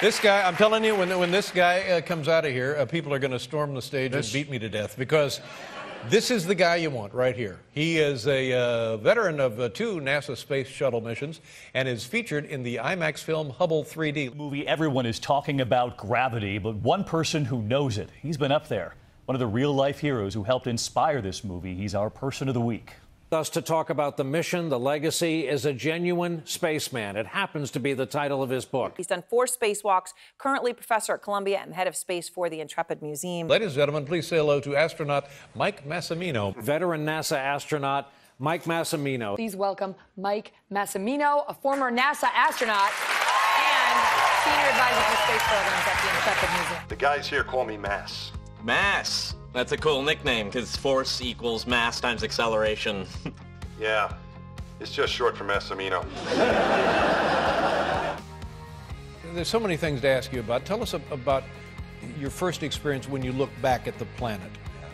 This guy, I'm telling you, when this guy comes out of here, people are going to storm the stage and beat me to death, because this is the guy you want right here. He is a veteran of two NASA space shuttle missions and is featured in the IMAX film Hubble 3D. Movie everyone is talking about gravity, but one person who knows it, he's been up there. One of the real-life heroes who helped inspire this movie, he's our Person of the Week. With us to talk about the mission, the legacy, is a genuine spaceman. It happens to be the title of his book. He's done 4 spacewalks, currently professor at Columbia and head of space for the Intrepid Museum. Ladies and gentlemen, please say hello to astronaut Mike Massimino. Veteran NASA astronaut Mike Massimino. Please welcome Mike Massimino, a former NASA astronaut and senior advisor for space programs at the Intrepid Museum. The guys here call me Mass. Mass. That's a cool nickname, because force equals mass times acceleration. Yeah, it's just short for Massimino. There's so many things to ask you about. Tell us about your first experience when you look back at the planet.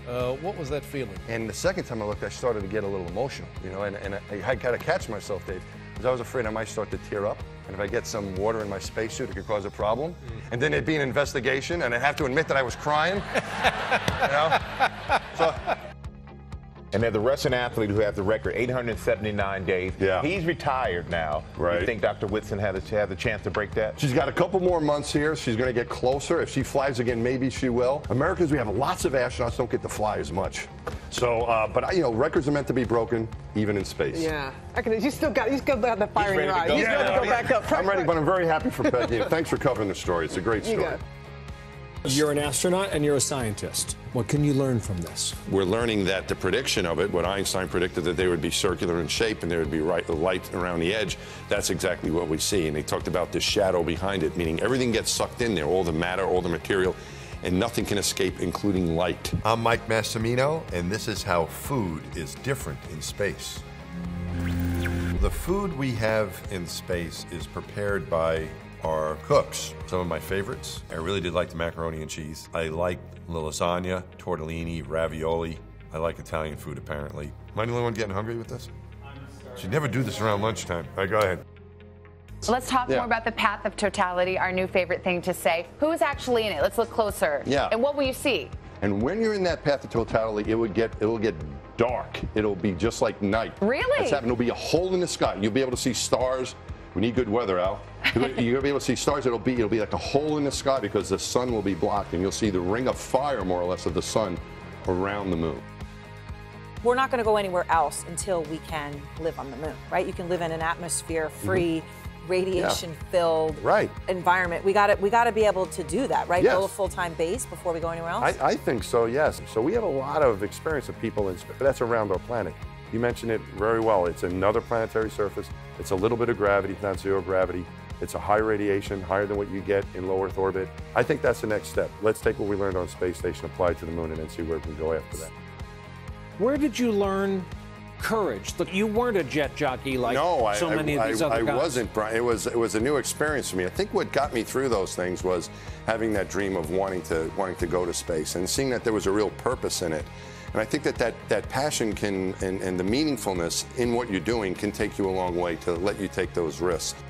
What was that feeling? And the second time I looked, I started to get a little emotional, you know, and I had got to catch myself, Dave, because I was afraid I might start to tear up. And if I get some water in my spacesuit, it could cause a problem. And then it'd be an investigation, and I'd have to admit that I was crying. You know? So. And they're the Russian athlete who has the record, 879 days. Yeah. He's retired now. Right. You think Dr. Whitson had the chance to break that? She's got a couple more months here. She's going to get closer. If she flies again, maybe she will. Americans, we have lots of astronauts don't get to fly as much. So, but you know, records are meant to be broken, even in space. Yeah. You still got the fire in your eyes. He's ready to go back up. I'm ready, but I'm very happy for Peggy. Thanks for covering the story. It's a great story. You're an astronaut and you're a scientist. What can you learn from this? We're learning that the prediction of it, when Einstein predicted that they would be circular in shape and there would be light around the edge, that's exactly what we see. And they talked about this shadow behind it, meaning everything gets sucked in there, all the matter, all the material, and nothing can escape, including light. I'm Mike Massimino, and this is how food is different in space. The food we have in space is prepared by our cooks. Some of my favorites. I really did like the macaroni and cheese. I like lasagna, tortellini, ravioli. I like Italian food, apparently. Am I the only one getting hungry with this? Should never do this around lunchtime. All right, go ahead. Let's talk more about the path of totality, our new favorite thing to say. Who is actually in it? Let's look closer. Yeah. And what will you see? And when you're in that path of totality, it will get dark. It'll be just like night. Really? That's happening. There'll be a hole in the sky. You'll be able to see stars. We need good weather, Al. You're going to be able to see stars. It'll be like a hole in the sky because the sun will be blocked, and you'll see the ring of fire, more or less, of the sun around the moon. We're not going to go anywhere else until we can live on the moon, right? You can live in an atmosphere-free, radiation-filled environment. We got to be able to do that, right? Build a full-time base before we go anywhere else? I think so, yes. So we have a lot of experience of people in space. That's around our planet. You mentioned it very well. It's another planetary surface. It's a little bit of gravity, not zero gravity. It's a high radiation, higher than what you get in low Earth orbit. I think that's the next step. Let's take what we learned on space station, apply it to the moon, and then see where we can go after that. Where did you learn courage? Look, you weren't a jet jockey like so many of these other guys. I wasn't, Brian. It was a new experience for me. I think what got me through those things was having that dream of wanting to go to space and seeing that there was a real purpose in it. And I think that passion can, and the meaningfulness in what you're doing can take you a long way to let you take those risks.